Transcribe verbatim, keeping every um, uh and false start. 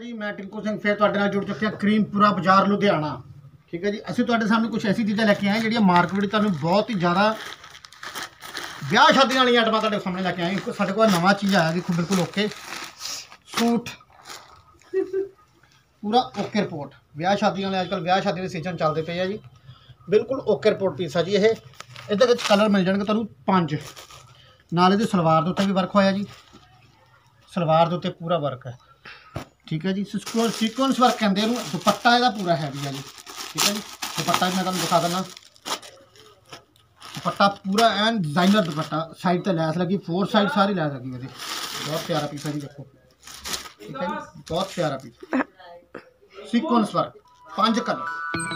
जी मैं टिंकू सिंह फिर तुहाडे नाल जुड़ चुके हैं करीमपुरा बाजार लुधियाना। ठीक है जी, असीं तुहाडे सामने कुछ ऐसी चीज़ां लैके आए जिहड़ियां मार्केट विच तुहानूं बहुत ही ज़्यादा ब्याह शादियां वाली आइटमां तुहाडे सामने लैके आए। साडे कोल नवां चीज़ आया देखो, बिल्कुल ओके सूट, पूरा ओके रिपोर्ट। ब्याह शादियां वाले अजकल ब्याह शादी के सीजन चलते पे है जी, बिल्कुल ओके रिपोर्ट पीस है जी। ये इहदे विच कलर मिल जाएंगे तुहानूं पांच, नाल इहदी सलवार दे उत्ते भी वर्क होया जी, सलवार दे उत्ते पूरा वर्क है। ठीक है जी, सीकुएंस वर्क कहते हैं, दुपट्टा इसका पूरा हैवी है जी। ठीक है जी, दुपट्टा भी मैं तुहानूं दिखा देना, दुपट्टा पूरा एंड डिजाइनर दुपट्टा, साइड से लैस लगी, फोर साइड सारी लैस लगी है जी, बहुत प्यारा पीस है जी। देखो ठीक है जी, बहुत प्यारा पीस, सीकुएंस वर्क, पांच कलर।